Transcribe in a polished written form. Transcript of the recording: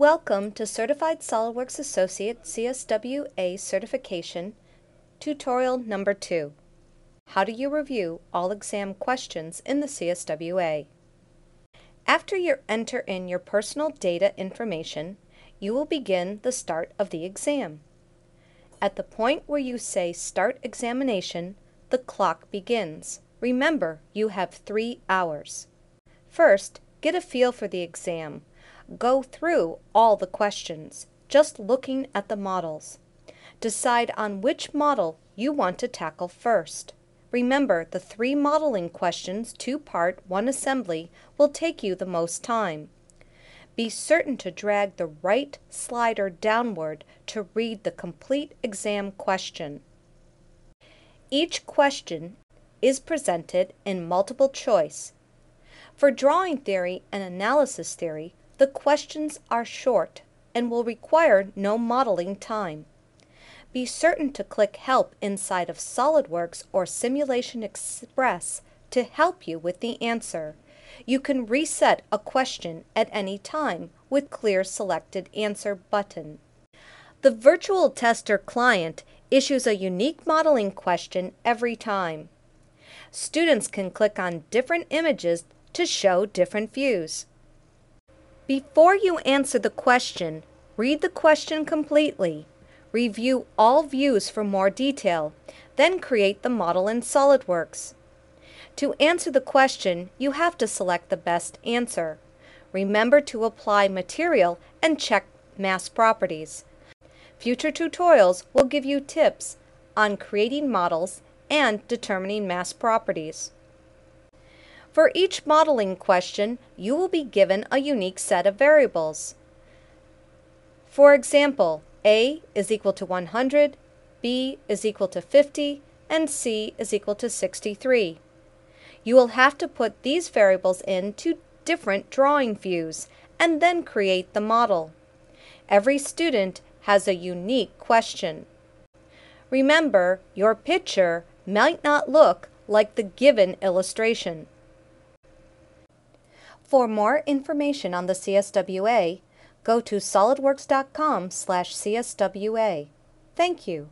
Welcome to Certified SolidWorks Associate CSWA Certification, Tutorial Number 2. How do you review all exam questions in the CSWA? After you enter in your personal data information, you will begin the start of the exam. At the point where you say Start Examination, the clock begins. Remember, you have 3 hours. First, get a feel for the exam. Go through all the questions, just looking at the models. Decide on which model you want to tackle first. Remember, the 3 modeling questions, 2-part, 1 assembly, will take you the most time. Be certain to drag the right slider downward to read the complete exam question. Each question is presented in multiple choice. For drawing theory and analysis theory, the questions are short and will require no modeling time. Be certain to click Help inside of SolidWorks or Simulation Express to help you with the answer. You can reset a question at any time with clear selected answer button. The Virtual Tester client issues a unique modeling question every time. Students can click on different images to show different views. Before you answer the question, read the question completely. Review all views for more detail, then create the model in SolidWorks. To answer the question, you have to select the best answer. Remember to apply material and check mass properties. Future tutorials will give you tips on creating models and determining mass properties. For each modeling question, you will be given a unique set of variables. For example, A is equal to 100, B is equal to 50, and C is equal to 63. You will have to put these variables into different drawing views and then create the model. Every student has a unique question. Remember, your picture might not look like the given illustration. For more information on the CSWA, go to solidworks.com/CSWA. Thank you.